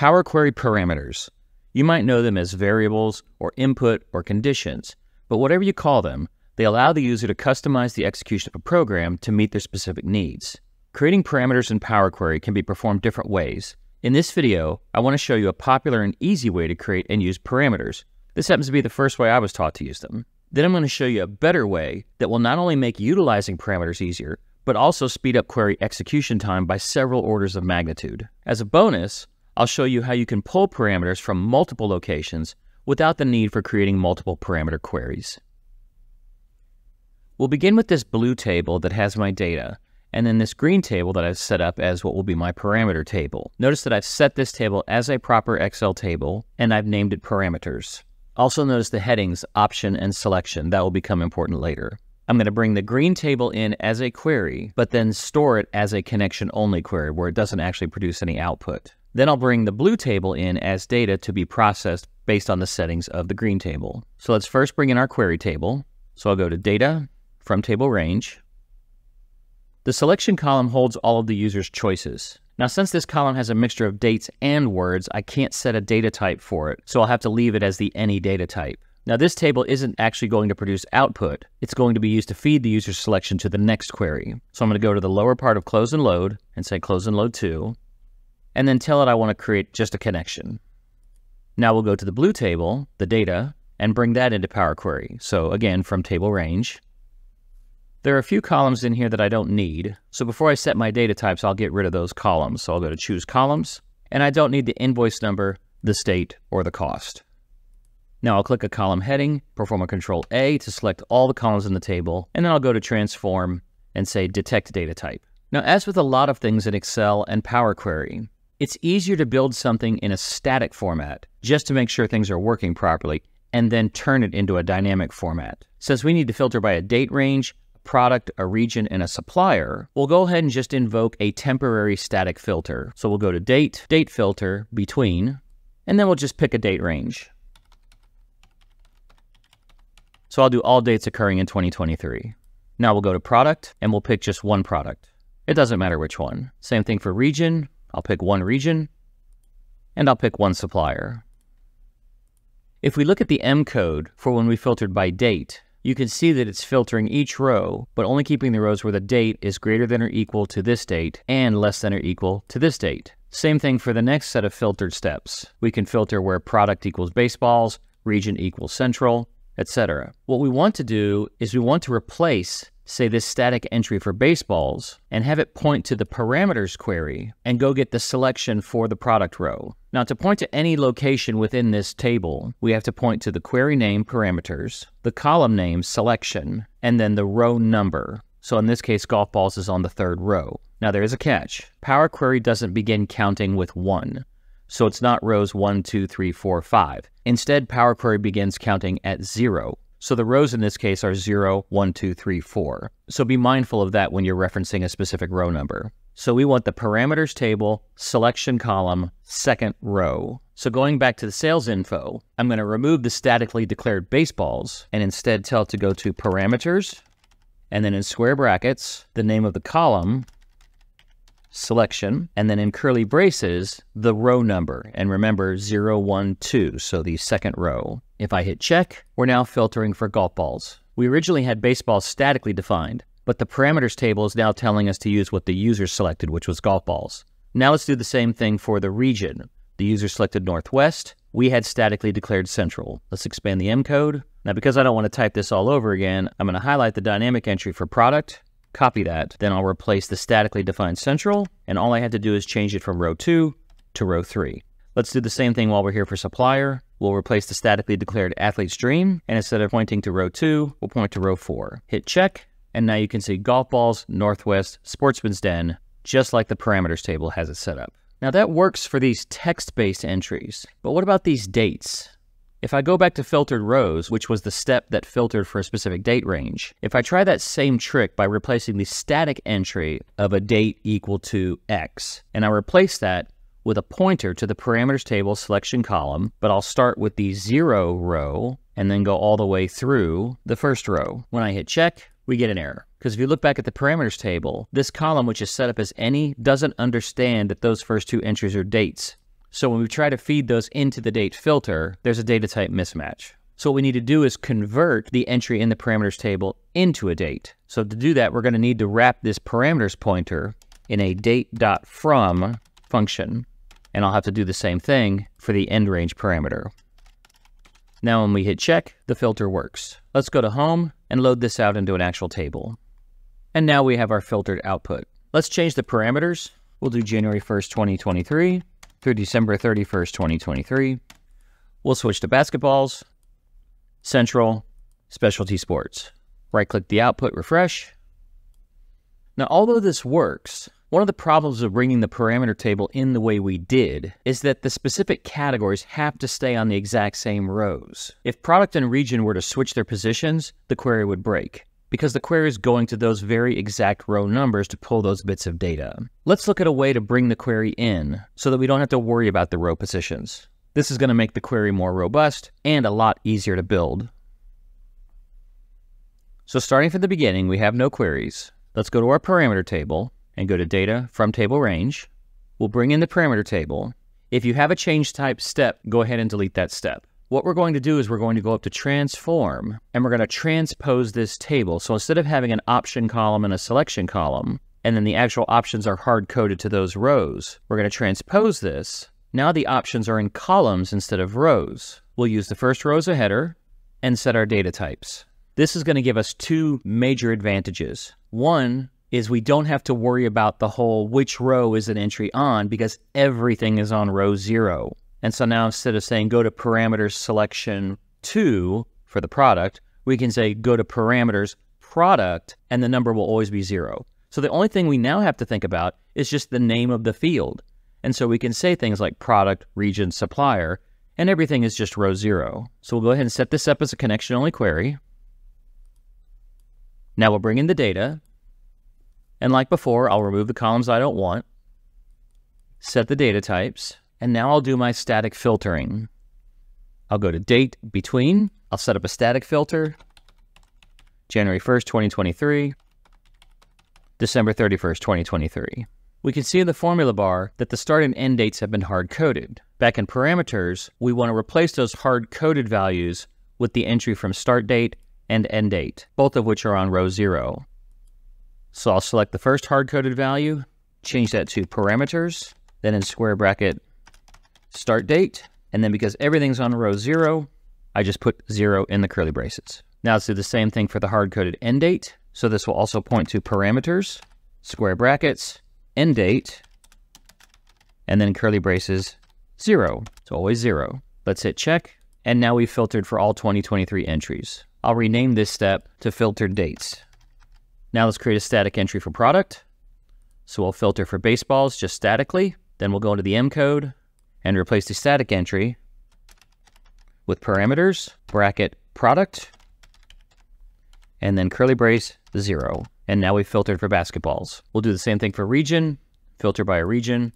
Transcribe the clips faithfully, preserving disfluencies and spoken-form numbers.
Power Query parameters. You might know them as variables or input or conditions, but whatever you call them, they allow the user to customize the execution of a program to meet their specific needs. Creating parameters in Power Query can be performed different ways. In this video, I want to show you a popular and easy way to create and use parameters. This happens to be the first way I was taught to use them. Then I'm going to show you a better way that will not only make utilizing parameters easier, but also speed up query execution time by several orders of magnitude. As a bonus, I'll show you how you can pull parameters from multiple locations without the need for creating multiple parameter queries. We'll begin with this blue table that has my data, and then this green table that I've set up as what will be my parameter table. Notice that I've set this table as a proper Excel table, and I've named it parameters. Also notice the headings, option, and selection. That will become important later. I'm going to bring the green table in as a query, but then store it as a connection-only query where it doesn't actually produce any output. Then I'll bring the blue table in as data to be processed based on the settings of the green table. So let's first bring in our query table. So I'll go to data, from table range. The selection column holds all of the user's choices. Now, since this column has a mixture of dates and words, I can't set a data type for it, so I'll have to leave it as the any data type. Now, this table isn't actually going to produce output. It's going to be used to feed the user's selection to the next query. So I'm going to go to the lower part of close and load and say close and load to, and then tell it I want to create just a connection. Now we'll go to the blue table, the data, and bring that into Power Query. So again, from table range. There are a few columns in here that I don't need, so before I set my data types, I'll get rid of those columns. So I'll go to choose columns, and I don't need the invoice number, the state, or the cost. Now I'll click a column heading, perform a control A to select all the columns in the table, and then I'll go to transform and say detect data type. Now, as with a lot of things in Excel and Power Query, it's easier to build something in a static format just to make sure things are working properly, and then turn it into a dynamic format. Since we need to filter by a date range, product, a region, and a supplier, we'll go ahead and just invoke a temporary static filter. So we'll go to date, date filter, between, and then we'll just pick a date range. So I'll do all dates occurring in twenty twenty-three. Now we'll go to product, and we'll pick just one product. It doesn't matter which one. Same thing for region. I'll pick one region, and I'll pick one supplier. If we look at the M code for when we filtered by date, you can see that it's filtering each row, but only keeping the rows where the date is greater than or equal to this date and less than or equal to this date. Same thing for the next set of filtered steps. We can filter where product equals baseballs, region equals central, et cetera. What we want to do is we want to replace, say, this static entry for baseballs and have it point to the parameters query and go get the selection for the product row. Now, to point to any location within this table, we have to point to the query name parameters, the column name selection, and then the row number. So in this case, golf balls is on the third row. Now, there is a catch. Power Query doesn't begin counting with one. So it's not rows one, two, three, four, five. Instead, Power Query begins counting at zero. So the rows in this case are zero, one, two, three, four. So be mindful of that when you're referencing a specific row number. So we want the parameters table, selection column, second row. So going back to the sales info, I'm going to remove the statically declared baseballs and instead tell it to go to parameters, and then in square brackets, the name of the column, selection, and then in curly braces, the row number. And remember zero, one, two, so the second row. If I hit check, we're now filtering for golf balls. We originally had baseballs statically defined, but the parameters table is now telling us to use what the user selected, which was golf balls. Now let's do the same thing for the region. The user selected Northwest. We had statically declared Central. Let's expand the M code. Now, because I don't want to type this all over again, I'm going to highlight the dynamic entry for product, copy that. Then I'll replace the statically defined Central, and all I had to do is change it from row two to row three. Let's do the same thing while we're here for supplier. We'll replace the statically declared Athlete's Dream, and instead of pointing to row two, we'll point to row four. Hit check. And now you can see golf balls, Northwest, Sportsman's Den, just like the parameters table has it set up. Now that works for these text-based entries, but what about these dates? If I go back to filtered rows, which was the step that filtered for a specific date range, if I try that same trick by replacing the static entry of a date equal to X, and I replace that with a pointer to the parameters table selection column, but I'll start with the zero row and then go all the way through the first row. When I hit check, we get an error. Because if you look back at the parameters table, this column, which is set up as any, doesn't understand that those first two entries are dates. So when we try to feed those into the date filter, there's a data type mismatch. So what we need to do is convert the entry in the parameters table into a date. So to do that, we're going to need to wrap this parameters pointer in a date.from function. And I'll have to do the same thing for the end range parameter. Now when we hit check, the filter works. Let's go to home and load this out into an actual table. And now we have our filtered output. Let's change the parameters. We'll do January first, twenty twenty-three through December thirty-first, twenty twenty-three. We'll switch to basketballs, central, specialty sports. Right-click the output, refresh. Now, although this works, one of the problems of bringing the parameter table in the way we did is that the specific categories have to stay on the exact same rows. If product and region were to switch their positions, the query would break, because the query is going to those very exact row numbers to pull those bits of data. Let's look at a way to bring the query in so that we don't have to worry about the row positions. This is going to make the query more robust and a lot easier to build. So starting from the beginning, we have no queries. Let's go to our parameter table and go to data from table range. We'll bring in the parameter table. If you have a change type step, go ahead and delete that step. What we're going to do is we're going to go up to transform and we're going to transpose this table. So instead of having an option column and a selection column, and then the actual options are hard coded to those rows, we're going to transpose this. Now the options are in columns instead of rows. We'll use the first row as a header and set our data types. This is going to give us two major advantages. One is we don't have to worry about the whole which row is an entry on, because everything is on row zero. And so now instead of saying go to parameters selection two for the product, we can say go to parameters product and the number will always be zero. So the only thing we now have to think about is just the name of the field. And so we can say things like product, region, supplier, and everything is just row zero. So we'll go ahead and set this up as a connection only query. Now we'll bring in the data. And like before, I'll remove the columns I don't want, set the data types, and now I'll do my static filtering. I'll go to date between, I'll set up a static filter, January first, twenty twenty-three, December thirty-first, twenty twenty-three. We can see in the formula bar that the start and end dates have been hard-coded. Back in parameters, we want to replace those hard-coded values with the entry from start date and end date, both of which are on row zero. So I'll select the first hard-coded value, change that to parameters, then in square bracket, start date. And then because everything's on row zero, I just put zero in the curly braces. Now let's do the same thing for the hard-coded end date. So this will also point to parameters, square brackets, end date, and then curly braces, zero. It's always zero. Let's hit check. And now we've filtered for all twenty twenty-three entries. I'll rename this step to filter dates. Now let's create a static entry for product. So we'll filter for baseballs just statically. Then we'll go into the M code and replace the static entry with parameters, bracket product, and then curly brace zero. And now we've filtered for basketballs. We'll do the same thing for region, filter by a region,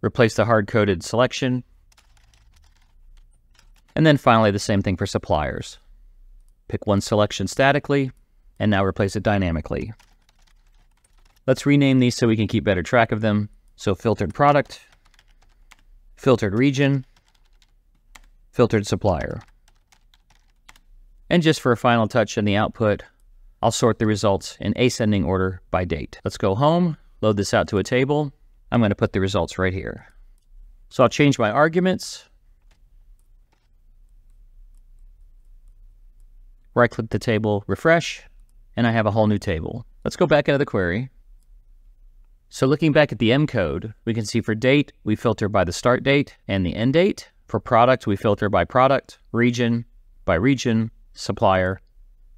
replace the hard-coded selection. And then finally, the same thing for suppliers. Pick one selection statically, and now replace it dynamically. Let's rename these so we can keep better track of them. So filtered product, filtered region, filtered supplier. And just for a final touch in the output, I'll sort the results in ascending order by date. Let's go home, load this out to a table. I'm going to put the results right here. So I'll change my arguments. Right-click the table, refresh. And I have a whole new table. Let's go back into the query. So looking back at the M code, we can see for date, we filter by the start date and the end date. For product, we filter by product, region, by region, supplier,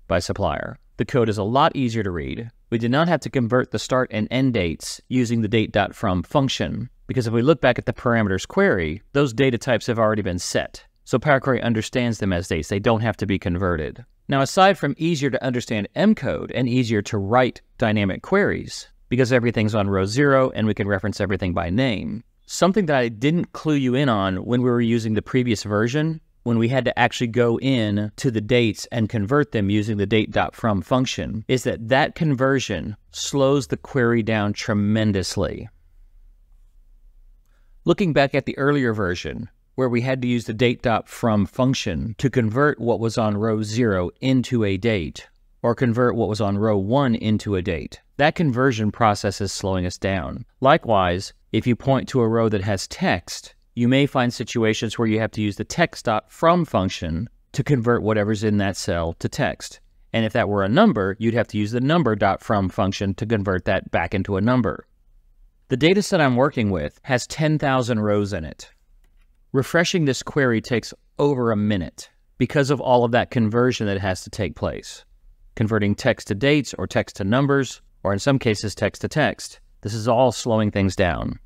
by supplier. The code is a lot easier to read. We did not have to convert the start and end dates using the date.from function, because if we look back at the parameters query, those data types have already been set. So Power Query understands them as dates. They don't have to be converted. Now, aside from easier to understand M code and easier to write dynamic queries, because everything's on row zero and we can reference everything by name, something that I didn't clue you in on when we were using the previous version, when we had to actually go in to the dates and convert them using the date.from function, is that that conversion slows the query down tremendously. Looking back at the earlier version, where we had to use the date.from function to convert what was on row zero into a date, or convert what was on row one into a date, that conversion process is slowing us down. Likewise, if you point to a row that has text, you may find situations where you have to use the text.from function to convert whatever's in that cell to text. And if that were a number, you'd have to use the number.from function to convert that back into a number. The dataset I'm working with has ten thousand rows in it. Refreshing this query takes over a minute because of all of that conversion that has to take place. Converting text to dates or text to numbers, or in some cases text to text. This is all slowing things down.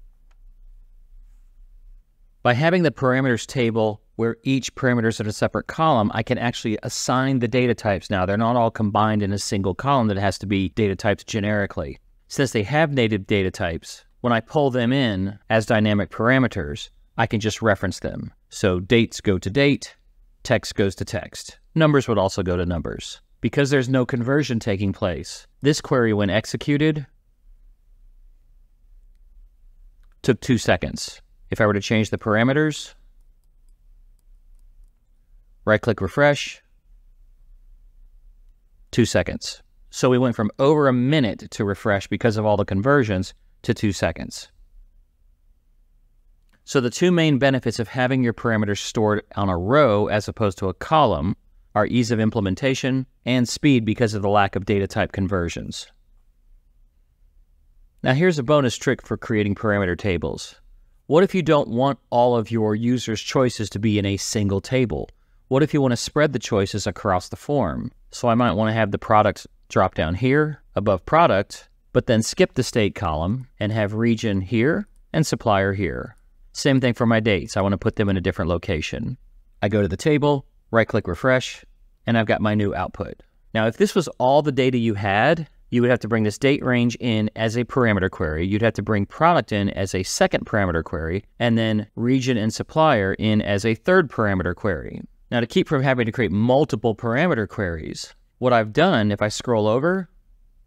By having the parameters table where each parameter is in a separate column, I can actually assign the data types now. They're not all combined in a single column that has to be data types generically. Since they have native data types, when I pull them in as dynamic parameters, I can just reference them. So dates go to date, text goes to text. Numbers would also go to numbers. Because there's no conversion taking place, this query, when executed, took two seconds. If I were to change the parameters, right-click refresh, two seconds. So we went from over a minute to refresh because of all the conversions to two seconds. So the two main benefits of having your parameters stored on a row as opposed to a column are ease of implementation and speed because of the lack of data type conversions. Now here's a bonus trick for creating parameter tables. What if you don't want all of your users' choices to be in a single table? What if you want to spread the choices across the form? So I might want to have the product drop down here above product, but then skip the state column and have region here and supplier here. Same thing for my dates. I want to put them in a different location. I go to the table, right-click refresh, and I've got my new output. Now, if this was all the data you had, you would have to bring this date range in as a parameter query. You'd have to bring product in as a second parameter query, and then region and supplier in as a third parameter query. Now, to keep from having to create multiple parameter queries, what I've done, if I scroll over,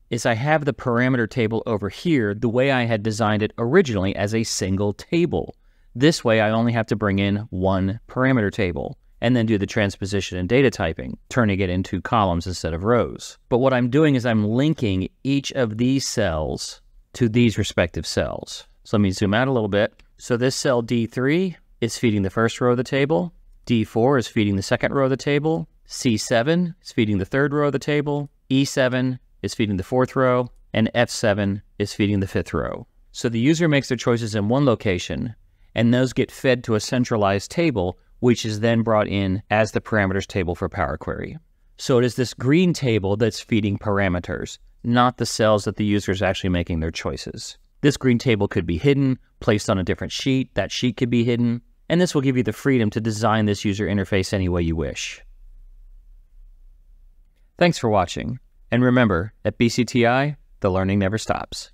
is I have the parameter table over here the way I had designed it originally as a single table. This way, I only have to bring in one parameter table and then do the transposition and data typing, turning it into columns instead of rows. But what I'm doing is I'm linking each of these cells to these respective cells. So let me zoom out a little bit. So this cell D three is feeding the first row of the table. D four is feeding the second row of the table. C seven is feeding the third row of the table. E seven is feeding the fourth row. And F seven is feeding the fifth row. So the user makes their choices in one location, and those get fed to a centralized table, which is then brought in as the parameters table for Power Query. So it is this green table that's feeding parameters, not the cells that the user is actually making their choices. This green table could be hidden, placed on a different sheet, that sheet could be hidden, and this will give you the freedom to design this user interface any way you wish. Thanks for watching, and remember, at B C T I, the learning never stops.